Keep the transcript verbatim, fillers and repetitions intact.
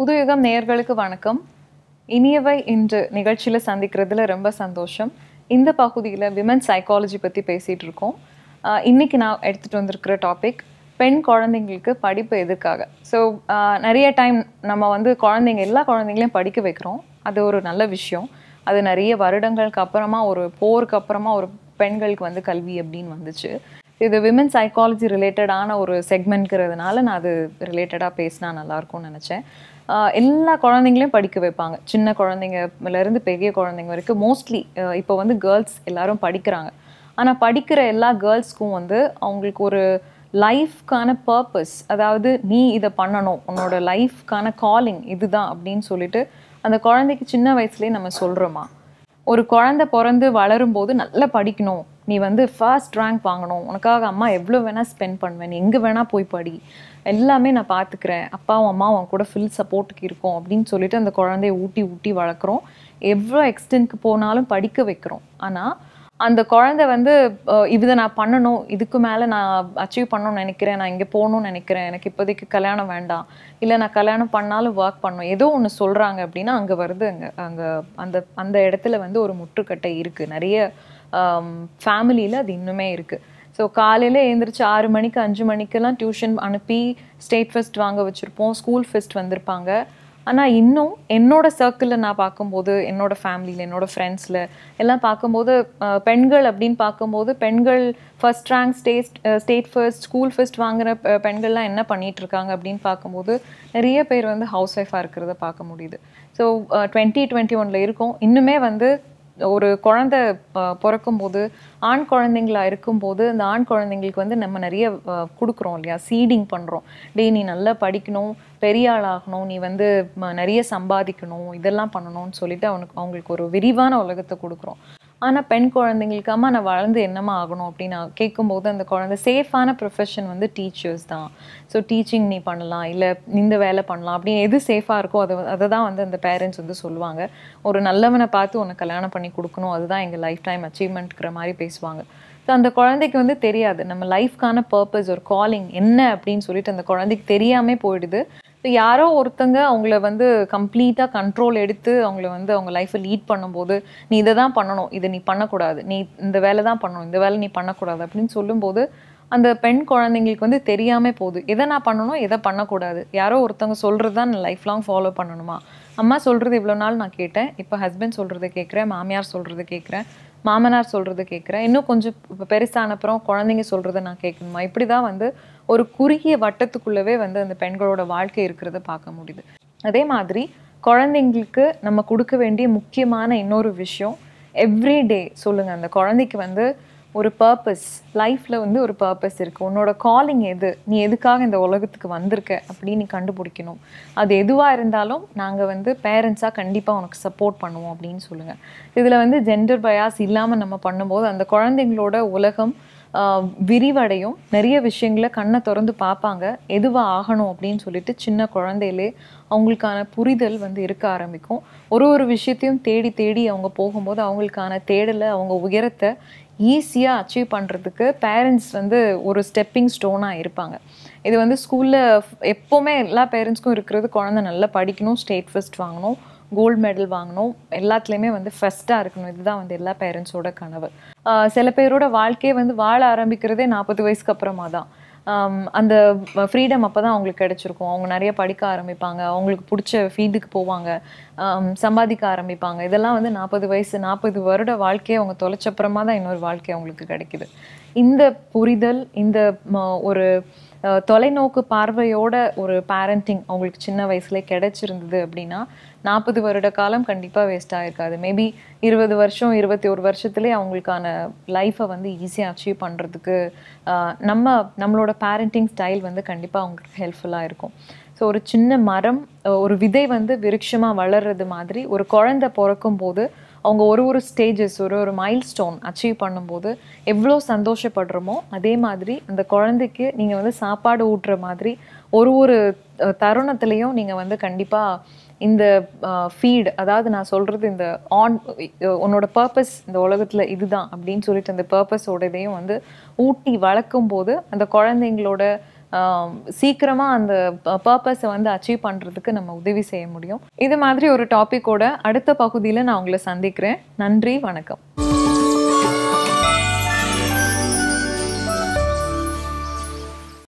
புதுயுகம் நேயர்களுக்கு வணக்கம். இனியவை இன்று நிகழ்ச்சியில் சந்திக்கிறதுல ரொம்ப சந்தோஷம். இந்த பகுதியில் விமன் சைக்காலஜி பற்றி பேசிகிட்டு இருக்கோம். இன்றைக்கி நான் எடுத்துகிட்டு வந்திருக்கிற டாபிக் பெண் குழந்தைங்களுக்கு படிப்பு எதுக்காக. ஸோ நிறைய டைம் நம்ம வந்து குழந்தைங்க எல்லா குழந்தைங்களையும் படிக்க வைக்கிறோம். அது ஒரு நல்ல விஷயம். அது நிறைய வருடங்களுக்கு அப்புறமா ஒரு போருக்கு அப்புறமா ஒரு பெண்களுக்கு வந்து கல்வி அப்படின்னு வந்துச்சு. இது விமன் சைக்காலஜி ரிலேட்டடான ஒரு செக்மெண்ட்கிறதுனால நான் அது ரிலேட்டடாக பேசினா நல்லாயிருக்கும்னு நினச்சேன். எல்லா குழந்தைங்களையும் படிக்க வைப்பாங்க, சின்ன குழந்தைங்கலேருந்து பெரிய குழந்தைங்க வரைக்கும். மோஸ்ட்லி இப்போ வந்து கேர்ள்ஸ் எல்லோரும் படிக்கிறாங்க. ஆனால் படிக்கிற எல்லா கேர்ள்ஸ்க்கும் வந்து அவங்களுக்கு ஒரு லைஃப்கான பர்பஸ், அதாவது நீ இதை பண்ணணும், உன்னோட லைஃப்கான காலிங் இதுதான் அப்படின்னு சொல்லிட்டு அந்த குழந்தைக்கு சின்ன வயசுலேயே நம்ம சொல்கிறோமா. ஒரு குழந்தை பிறந்து வளரும்போது நல்லா படிக்கணும், நீ வந்து ஃபர்ஸ்ட் ரேங்க் வாங்கணும், உனக்காக அம்மா எவ்வளோ வேணால் ஸ்பெண்ட் பண்ணுவேன், நீ எங்கே வேணால் போய் படி, எல்லாமே நான் பார்த்துக்கிறேன், அப்பாவும் அம்மாவும் அவங்க கூட ஃபுல் சப்போர்ட்டுக்கு இருக்கும் அப்படின்னு சொல்லிட்டு அந்த குழந்தைய ஊட்டி ஊட்டி வளர்க்குறோம். எவ்வளோ எக்ஸ்டென்ட்க்கு போனாலும் படிக்க வைக்கிறோம். ஆனால் அந்த குழந்தை வந்து இதை நான் பண்ணணும், இதுக்கு மேலே நான் அச்சீவ் பண்ணணும்னு நினைக்கிறேன், நான் இங்கே போகணும்னு நினைக்கிறேன், எனக்கு இப்போதைக்கு கல்யாணம் வேண்டாம், இல்லை நான் கல்யாணம் பண்ணாலும் ஒர்க் பண்ணணும், ஏதோ ஒன்று சொல்கிறாங்க அப்படின்னா அங்கே வருது அங்கே அங்கே அந்த அந்த இடத்துல வந்து ஒரு முற்றுக்கட்டை இருக்குது. நிறைய ஃபேமிலியில் அது இன்னுமே இருக்குது. ஸோ காலையில் எழுந்திரிச்சு ஆறு மணிக்கு அஞ்சு மணிக்கெல்லாம் டியூஷன் அனுப்பி ஸ்டேட் ஃபெஸ்ட் வாங்க வச்சுருப்போம், ஸ்கூல் ஃபெஸ்ட் வந்திருப்பாங்க. ஆனால் இன்னும் என்னோடய சர்க்கிளில் நான் பார்க்கும்போது, என்னோடய ஃபேமிலியில், என்னோடய ஃப்ரெண்ட்ஸில் எல்லாம் பார்க்கும்போது, பெண்கள் அப்படின்னு பார்க்கும்போது பெண்கள் first rank state state first school first வாங்குகிற பெண்கள்லாம் என்ன பண்ணிகிட்ருக்காங்க அப்படின்னு பார்க்கும்போது நிறைய பேர் வந்து ஹவுஸ் ஒய்ஃபாக இருக்கிறத பார்க்க முடியுது. ஸோ டுவெண்ட்டி டுவெண்ட்டி ஒனில் இருக்கோம். இன்னுமே வந்து ஒரு குழந்த பிறக்கும்போது, ஆண் குழந்தைங்களா இருக்கும்போது அந்த ஆண் குழந்தைங்களுக்கு வந்து நம்ம நிறைய கொடுக்குறோம் இல்லையா, சீடிங் பண்ணுறோம். டே நீ நல்லா படிக்கணும், பெரிய ஆளாகணும், நீ வந்து நிறைய சம்பாதிக்கணும், இதெல்லாம் பண்ணணும்னு சொல்லிட்டு அவனுக்கு அவங்களுக்கு ஒரு விரிவான உலகத்தை கொடுக்குறோம். ஆனால் பெண் குழந்தைங்களுக்காம நான் வளர்ந்து என்னமா ஆகணும் அப்படின்னு கேட்கும்போது அந்த குழந்தை சேஃபான ப்ரொஃபஷன் வந்து டீச்சர்ஸ் தான். ஸோ டீச்சிங் நீ பண்ணலாம், இல்லை இந்த வேலை பண்ணலாம் அப்படின்னு எது சேஃபாக இருக்கோ அதை அதை தான் வந்து அந்த பேரண்ட்ஸ் வந்து சொல்லுவாங்க. ஒரு நல்லவனை பார்த்து உனக்கு கல்யாணம் பண்ணி கொடுக்கணும், அதுதான் எங்கள் லைஃப் டைம் அச்சீவ்மெண்ட்ங்கிற மாதிரி பேசுவாங்க. ஸோ அந்த குழந்தைக்கு வந்து தெரியாது நம்ம லைஃப்கான பர்பஸ், ஒரு காலிங் என்ன அப்படின்னு சொல்லிட்டு அந்த குழந்தைக்கு தெரியாமல் போயிடுது. ஸோ யாரோ ஒருத்தங்க அவங்கள வந்து கம்ப்ளீட்டாக கண்ட்ரோல் எடுத்து அவங்கள வந்து அவங்க லைஃப்பை லீட் பண்ணும்போது, நீ இதை தான் பண்ணணும், இதை நீ பண்ணக்கூடாது, நீ இந்த வேலை தான் பண்ணணும், இந்த வேலை நீ பண்ணக்கூடாது அப்படின்னு சொல்லும்போது அந்த பெண் குழந்தைங்களுக்கு வந்து தெரியாமல் போகுது. எதை நான் பண்ணணும், எதை பண்ணக்கூடாது, யாரோ ஒருத்தவங்க சொல்கிறது தான் நான் லைஃப் லாங் ஃபாலோ பண்ணணுமா? அம்மா சொல்கிறது இவ்வளோ நாள் நான் கேட்டேன், இப்போ ஹஸ்பண்ட் சொல்கிறது கேட்குறேன், மாமியார் சொல்கிறது கேட்குறேன், மாமனார் சொல்கிறது கேட்குறேன், இன்னும் கொஞ்சம் இப்போ பெருசானப்புறம் குழந்தைங்க சொல்கிறத நான் கேட்கணுமா? இப்படி தான் வந்து ஒரு குறுகிய வட்டத்துக்குள்ளவே வந்து அந்த பெண்களோட வாழ்க்கை இருக்கிறத பார்க்க முடியுது. அதே மாதிரி குழந்தைங்களுக்கு நம்ம கொடுக்க வேண்டிய முக்கியமான இன்னொரு விஷயம், எவ்ரி டே சொல்லுங்கள் அந்த குழந்தைக்கு வந்து ஒரு பர்பஸ், லைஃப்பில் வந்து ஒரு பர்பஸ் இருக்குது, உன்னோட காலிங் எது, நீ எதுக்காக இந்த உலகத்துக்கு வந்திருக்க அப்படின்னு நீ கண்டுபிடிக்கணும். அது எதுவாக இருந்தாலும் நாங்கள் வந்து பேரண்ட்ஸாக கண்டிப்பாக உனக்கு சப்போர்ட் பண்ணுவோம் அப்படின்னு சொல்லுங்கள். இதில் வந்து ஜெண்டர் பயாஸ் இல்லாமல் நம்ம பண்ணும்போது அந்த குழந்தைங்களோட உலகம் விரிவடையும், நிறைய விஷயங்களை கண்ணை திறந்து பார்ப்பாங்க, எதுவாக ஆகணும் அப்படின்னு சொல்லிட்டு சின்ன குழந்தையிலே அவங்களுக்கான புரிதல் வந்து இருக்க ஆரம்பிக்கும். ஒரு ஒரு விஷயத்தையும் தேடி தேடி அவங்க போகும்போது அவங்களுக்கான தேடலை, அவங்க உயரத்தை ஈஸியாக அச்சீவ் பண்ணுறதுக்கு பேரண்ட்ஸ் வந்து ஒரு ஸ்டெப்பிங் ஸ்டோனாக இருப்பாங்க. இது வந்து ஸ்கூலில் எப்போவுமே எல்லா பேரண்ட்ஸ்க்கும் இருக்கிறது, குழந்தை நல்லா படிக்கணும், ஸ்டேட் ஃபர்ஸ்ட் வாங்கணும், கோல்டு மெடல் வாங்கணும், எல்லாத்துலேயுமே வந்து ஃபஸ்ட்டாக இருக்கணும், இதுதான் வந்து எல்லா பேரண்ட்ஸோட கனவு. சில பேரோட வாழ்க்கையை வந்து வாழ ஆரம்பிக்கிறதே நாற்பது வயசுக்கு அப்புறமா தான். அந்த ஃப்ரீடம் அப்போ தான் அவங்களுக்கு கிடச்சிருக்கும். அவங்க நிறைய படிக்க ஆரம்பிப்பாங்க, அவங்களுக்கு பிடிச்ச ஃபீல்டுக்கு போவாங்க, சம்பாதிக்க ஆரம்பிப்பாங்க. இதெல்லாம் வந்து நாற்பது வயசு நாற்பது வருட வாழ்க்கையை அவங்க தொலைச்சப்புறமா தான் இன்னொரு வாழ்க்கை அவங்களுக்கு கிடைக்கிது. இந்த புரிதல், இந்த ஒரு தொலைநோக்கு பார்வையோட ஒரு பேரண்டிங் அவங்களுக்கு சின்ன வயசுல கிடைச்சிருந்தது அப்படின்னா நாற்பது வருட காலம் கண்டிப்பாக வேஸ்ட் ஆகிருக்காது. மேபி இருபது வருஷம் இருபத்தி ஒரு வருஷத்துலேயே அவங்களுக்கான லைஃப்பை வந்து ஈஸியாக அச்சீவ் பண்ணுறதுக்கு நம்ம நம்மளோட பேரண்டிங் ஸ்டைல் வந்து கண்டிப்பாக அவங்களுக்கு ஹெல்ப்ஃபுல்லாக இருக்கும். ஸோ ஒரு சின்ன மரம், ஒரு விதை வந்து விருட்சமாக வளர்றது மாதிரி ஒரு குழந்தை பிறக்கும் போது அவங்க ஒரு ஒரு ஸ்டேஜஸ், ஒரு ஒரு மைல் ஸ்டோன் அச்சீவ் பண்ணும்போது எவ்வளோ சந்தோஷப்படுறோமோ அதே மாதிரி அந்த குழந்தைக்கு நீங்கள் வந்து சாப்பாடு ஊட்டுற மாதிரி ஒரு ஒரு தருணத்துலேயும் நீங்கள் வந்து கண்டிப்பாக இந்த ஃபீட், அதாவது நான் சொல்கிறது இந்த ஆன் உன்னோட பர்பஸ் இந்த உலகத்தில் இதுதான் அப்படின்னு சொல்லிட்டு அந்த பர்பஸோட இதையும் வந்து ஊட்டி வளர்க்கும் போது அந்த குழந்தைங்களோட சீக்கிரமா அந்த purpose வந்து அச்சீவ் பண்றதுக்கு நம்ம உதவி செய்ய முடியும். இது மாதிரி ஒரு டாபிக்கோட அடுத்த பகுதியில நான் உங்களை சந்திக்கிறேன். நன்றி, வணக்கம்.